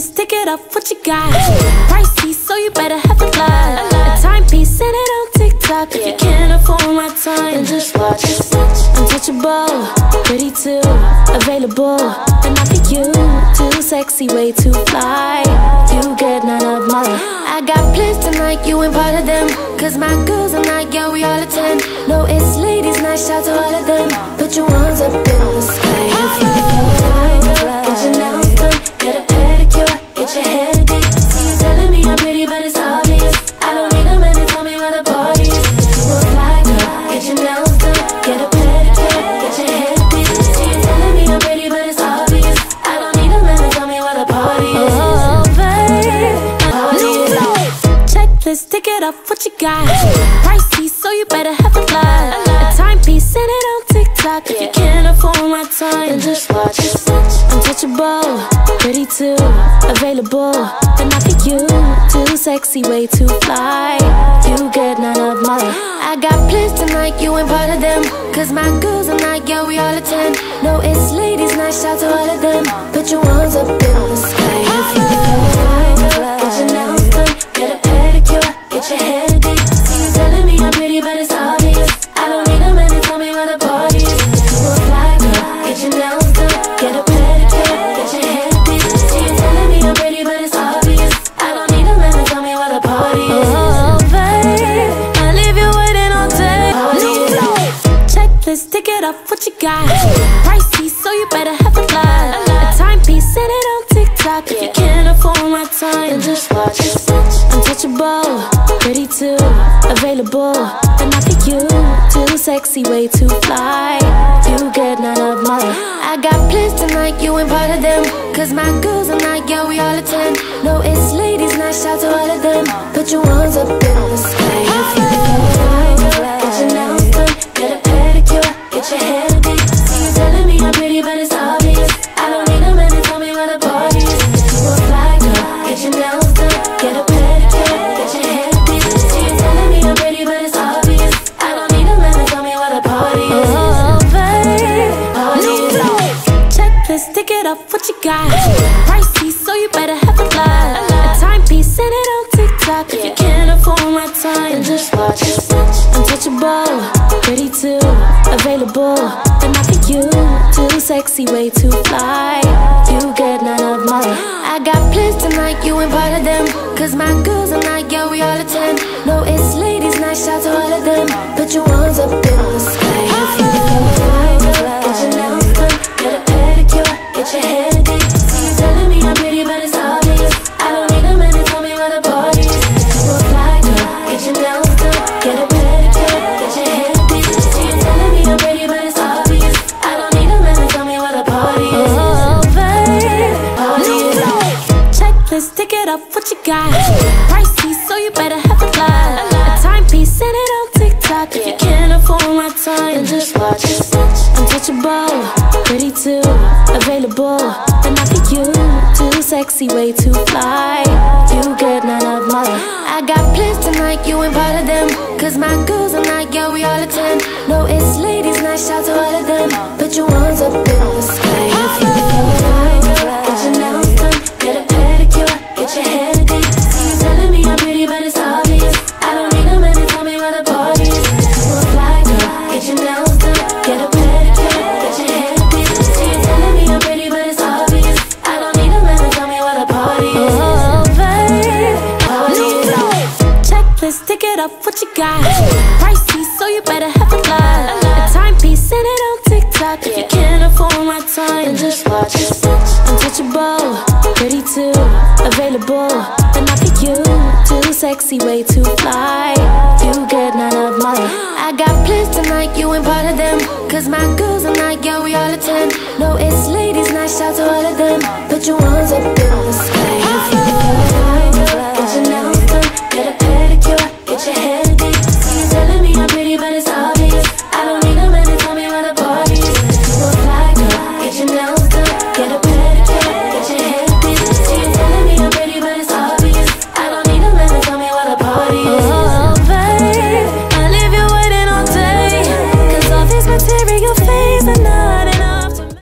is stick it up, what you got? Pricey, so you better have a lot. A timepiece, set it on TikTok. If you can't afford my time, then just watch it. Untouchable, pretty too, available, and I pick you. Too sexy, way too fly, you get none of mine. I got plans tonight, you ain't part of them, cause my girls are not, yeah, we all attend. No, it's ladies night, shout to all of them. Put your ones up in the sky. If you stick it up, what you got? Pricey, so you better have a lot. A timepiece, set it on TikTok. If you can't afford my time, then just watch it. Untouchable, pretty too, available, and I pick you. Too sexy, way too fly, you get none of mine. I got plans tonight, you ain't part of them, cause my girls are not, yeah, we all attend. No, it's ladies night, shout to all of them. Put your ones up in the sky. If you get your nails done, get a pedicure, get your hair deep. You're telling me I'm pretty, but it's obvious. I don't need a man to tell me where the party is. You a fly girl, get your nails done, get a pedicure, get your hair deep. You're telling me I'm pretty, but it's obvious. I don't need a man to tell me where the party is. Oh, babe, I leave you waiting all day. Checklist, stick it up, what you got? Pricey, so you better have a lot. A timepiece, set it on TikTok. If you can't afford my time, then just watch it. Untouchable, pretty too, available, and I pick you. Too sexy, way too fly, you get none of mine. I got plans tonight, you ain't part of them, cause my girls are not, yeah, we all attend. No, it's ladies night, shout to all of them. Put your ones up in the sky. If you get your nails done, get a pedicure, get your hair deep. You're telling me I'm pretty, but it's obvious. I don't need a man to tell me where the party is. You a fly girl, get your nails done, get a stick it up, what you got? Pricey, so you better have a lot. A timepiece, set it on TikTok. If you can't afford my time, then just watch it. Untouchable, pretty too, available, and I pick you. Too sexy, way too fly, you get none of mine. I got plans tonight, you ain't part of them, cause my girls are not, yeah, we all attend. No, it's ladies night, shout to all of them. Put your ones up in the sky. If you get your nails done, get a pedicure, get your hair deep. You're telling me I'm pretty, but it's obvious. I don't need a man to tell me where the party is. You a fly girl, get your nails done, get a pedicure, get your hair deep. You're telling me I'm pretty, but it's obvious. I don't need a man to tell me where the party is. Oh, babe, party is on. Checklist, stick it up, what you got? Pricey, so you better have a lot. A timepiece, set it on TikTok. If you can't afford my time, then just watch it. Untouchable, pretty too, available, and I pick you. Too sexy, way too fly, you get none of mine. I got plans tonight, you ain't part of them, cause my girls are not, yeah, we all attend. No, it's ladies night, shout to all of them. Put your ones up in the sky. If you get your nails done, get a pedicure, get your hair deep. You're telling me I'm pretty, but it's obvious. I don't need a man to tell me where the party is. You a fly girl, get your nails done, get a stick it up, what you got? Pricey, so you better have a lot. A timepiece, set it on TikTok. If you can't afford my time, then just watch it. Untouchable, pretty too, available, and I pick you. Too sexy, way too fly, you get none of mine. I got plans tonight, you ain't part of them, cause my girls are not, yeah, we all attend. No, it's ladies night, shout to all of them. Put your ones up in the sky. If you